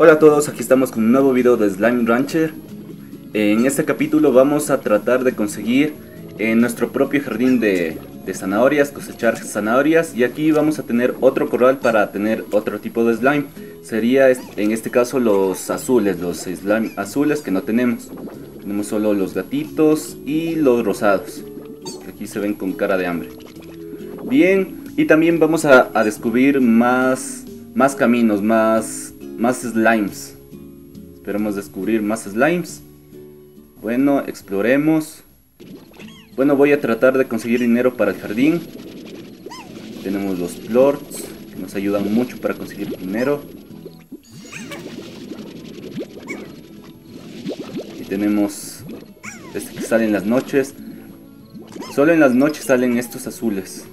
Hola a todos, aquí estamos con un nuevo video de Slime Rancher. En este capítulo vamos a tratar de conseguir nuestro propio jardín de zanahorias, cosechar zanahorias. Y aquí vamos a tener otro corral para tener otro tipo de slime. Sería en este caso los azules, los slime azules que no tenemos. Tenemos solo los gatitos y los rosados. Aquí se ven con cara de hambre. Bien, y también vamos a descubrir más caminos, más slimes. Esperemos descubrir más slimes. Bueno, exploremos. Bueno, voy a tratar de conseguir dinero para el jardín. Tenemos los plorts, que nos ayudan mucho para conseguir dinero. Y tenemos este que sale en las noches. Solo en las noches salen estos azules.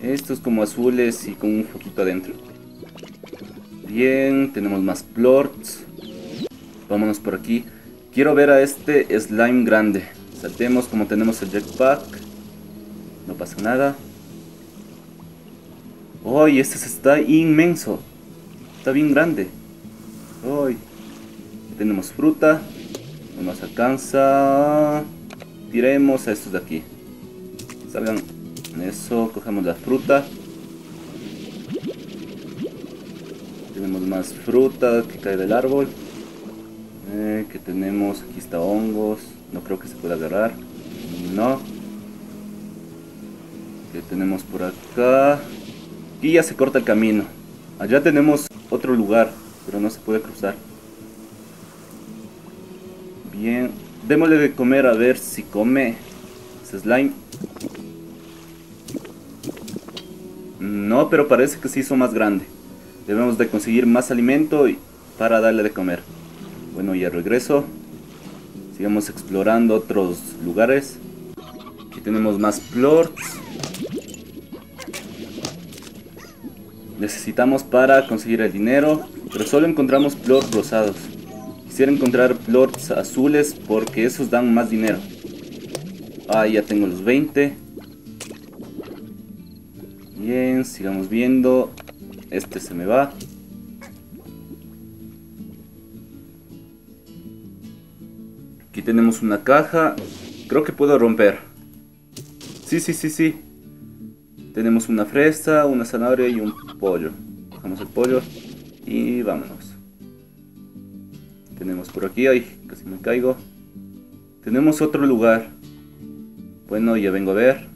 Estos como azules y con un foquito adentro. Bien, tenemos más plorts. Vámonos por aquí. Quiero ver a este slime grande. Saltemos como tenemos el jetpack. No pasa nada. ¡Ay! Este está inmenso. Está bien grande. ¡Ay! Tenemos fruta. No nos alcanza. Tiremos a estos de aquí. Salgan. Eso, cogemos la fruta. Tenemos más fruta que cae del árbol. Que tenemos, aquí está hongos. No creo que se pueda agarrar. No. Que tenemos por acá. Y ya se corta el camino. Allá tenemos otro lugar, pero no se puede cruzar. Bien. Démosle de comer a ver si come ese slime. No, pero parece que se hizo más grande. Debemos de conseguir más alimento para darle de comer. Bueno, ya regreso. Sigamos explorando otros lugares. Aquí tenemos más plorts. Necesitamos para conseguir el dinero, pero solo encontramos plorts rosados. Quisiera encontrar plorts azules porque esos dan más dinero. Ah, ya tengo los 20. Bien, sigamos viendo. Este se me va. Aquí tenemos una caja. Creo que puedo romper. Sí. Tenemos una fresa, una zanahoria y un pollo. Cogemos el pollo y vámonos. Tenemos por aquí. Ay, casi me caigo. Tenemos otro lugar. Bueno, ya vengo a ver.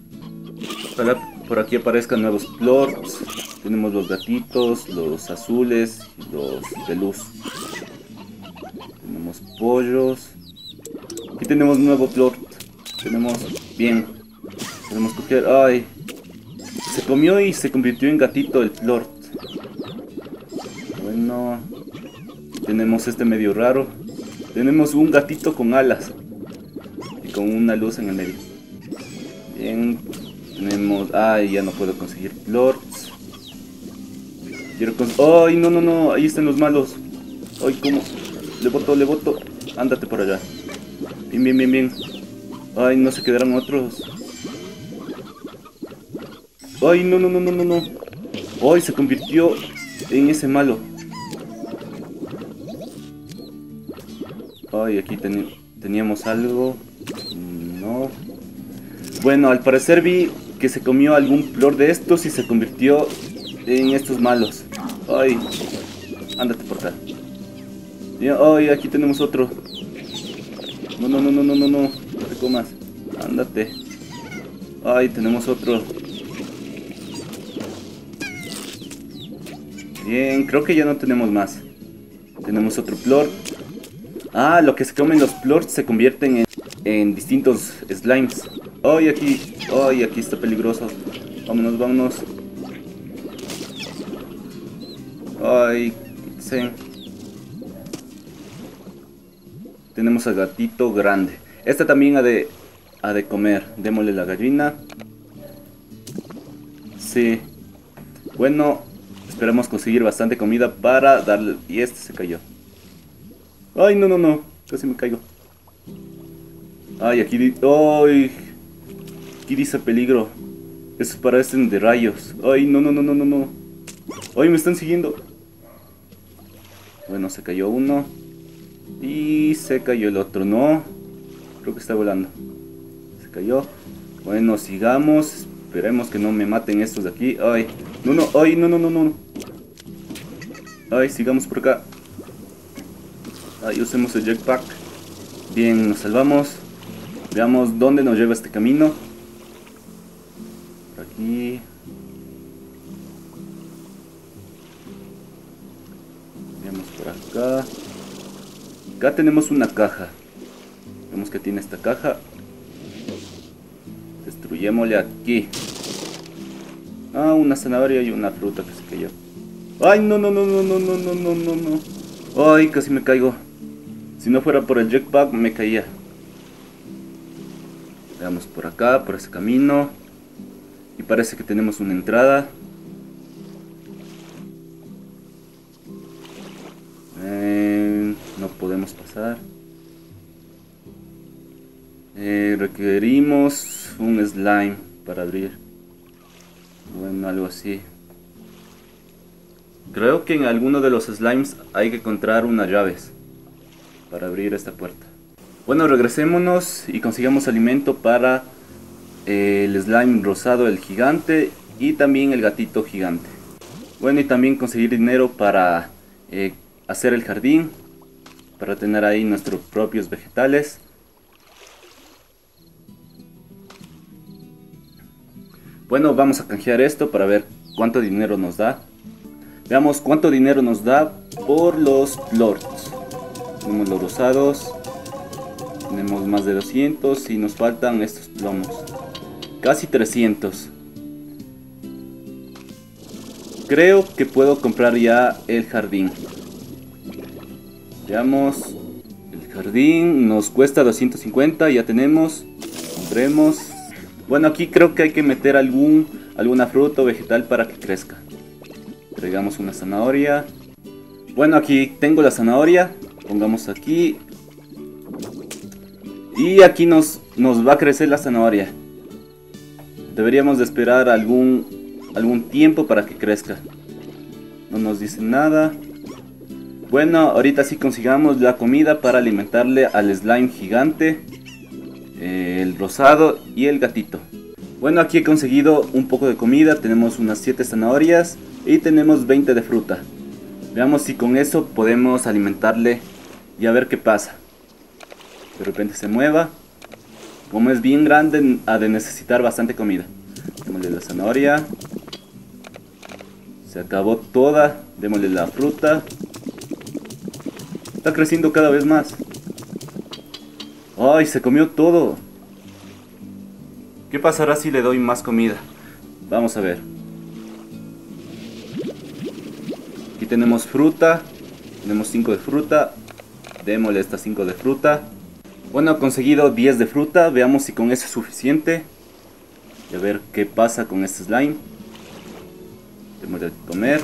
Ojalá por aquí aparezcan nuevos plorts. Tenemos los gatitos, los azules, los de luz. Tenemos pollos. Aquí tenemos un nuevo plort. Tenemos... bien. Podemos coger... ¡ay! Se comió y se convirtió en gatito el plort. Bueno... tenemos este medio raro. Tenemos un gatito con alas. Y con una luz en el medio. Bien. Tenemos... ¡ay! Ya no puedo conseguir plorts. Quiero conseguir... ¡ay! No. Ahí están los malos. ¡Ay! ¿Cómo? Le boto. Ándate por allá. Bien. Ay, no se quedaron otros. Ay, no. Ay, se convirtió en ese malo. Ay, aquí teníamos algo. No. Bueno, al parecer vi que se comió algún flor de estos y se convirtió en estos malos. Ay, ándate por acá. Ay, aquí tenemos otro. No te comas. Ándate. Ay, tenemos otro. Bien, creo que ya no tenemos más. Tenemos otro plort. Ah, lo que se comen los plorts se convierten en distintos slimes. Ay, aquí. Ay, aquí está peligroso. Vámonos. Ay, sí. Tenemos al gatito grande. Esta también ha de comer. Démosle la gallina. Sí. Bueno, esperamos conseguir bastante comida para darle... y este se cayó. Ay, no. Casi me caigo. Ay, aquí... ay. Aquí dice peligro. Esos parecen de rayos. Ay, no. Ay, me están siguiendo. Bueno, se cayó uno. Y se cayó el otro. No, creo que está volando. Se cayó. Bueno, sigamos. Esperemos que no me maten estos de aquí. Ay, no, no, ay, no, no, no, no. Ay, sigamos por acá. Ahí usemos el jetpack. Bien, nos salvamos. Veamos dónde nos lleva este camino. Por aquí. Veamos por acá. Acá tenemos una caja. Vemos que tiene esta caja. Destruyémosle aquí. Ah, una zanahoria y una fruta que se cayó. Ay, no, no, no, no, no, no, no, no, no, no. Ay, casi me caigo. Si no fuera por el jetpack, me caía. Veamos por acá, por ese camino. Y parece que tenemos una entrada. No podemos pasar. Requerimos un slime para abrir. Bueno, algo así. Creo que en alguno de los slimes hay que encontrar unas llaves para abrir esta puerta. Bueno, regresémonos y consigamos alimento para el slime rosado, el gigante, y también el gatito gigante. Bueno, y también conseguir dinero para hacer el jardín, para tener ahí nuestros propios vegetales. Bueno, vamos a canjear esto para ver cuánto dinero nos da. Veamos cuánto dinero nos da por los plorts. Tenemos los rosados. Tenemos más de 200 y nos faltan estos plomos. Casi 300. Creo que puedo comprar ya el jardín. Veamos. El jardín nos cuesta 250. Ya tenemos. Compremos. Bueno, aquí creo que hay que meter alguna fruta o vegetal para que crezca. Entregamos una zanahoria. Bueno, aquí tengo la zanahoria. Pongamos aquí. Y aquí nos va a crecer la zanahoria. Deberíamos de esperar algún tiempo para que crezca. No nos dice nada. Bueno, ahorita sí consigamos la comida para alimentarle al slime gigante, el rosado y el gatito. Bueno, aquí he conseguido un poco de comida. Tenemos unas 7 zanahorias. Y tenemos 20 de fruta. Veamos si con eso podemos alimentarle y a ver qué pasa. De repente se mueva. Como es bien grande, ha de necesitar bastante comida. Démosle la zanahoria. Se acabó toda. Démosle la fruta. Está creciendo cada vez más. ¡Ay! Se comió todo. ¿Qué pasará si le doy más comida? Vamos a ver. Tenemos fruta, tenemos 5 de fruta, démosle estas 5 de fruta. Bueno, he conseguido 10 de fruta, veamos si con eso es suficiente. Y a ver qué pasa con este slime. Démosle de comer.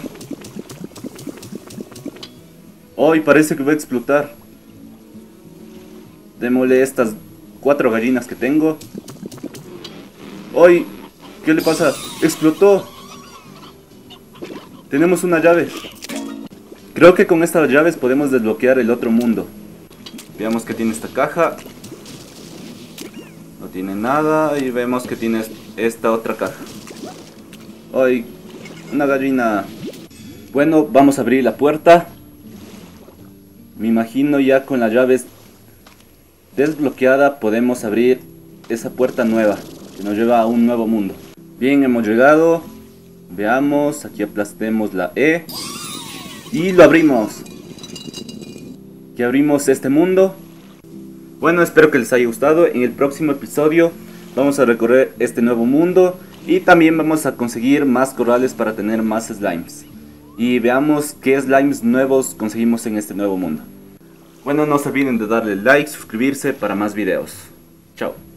Hoy parece que va a explotar. Démosle estas 4 gallinas que tengo. Hoy, ¿qué le pasa? ¡Explotó! Tenemos una llave. Creo que con estas llaves podemos desbloquear el otro mundo. Veamos que tiene esta caja. No tiene nada. Y vemos que tiene esta otra caja. ¡Ay! Una gallina. Bueno, vamos a abrir la puerta. Me imagino ya con las llaves desbloqueadas podemos abrir esa puerta nueva que nos lleva a un nuevo mundo. Bien, hemos llegado. Veamos, aquí aplastemos la E. Y lo abrimos. Que abrimos este mundo. Bueno, espero que les haya gustado. En el próximo episodio vamos a recorrer este nuevo mundo. Y también vamos a conseguir más corales para tener más slimes. Y veamos qué slimes nuevos conseguimos en este nuevo mundo. Bueno, no se olviden de darle like, suscribirse para más videos. Chao.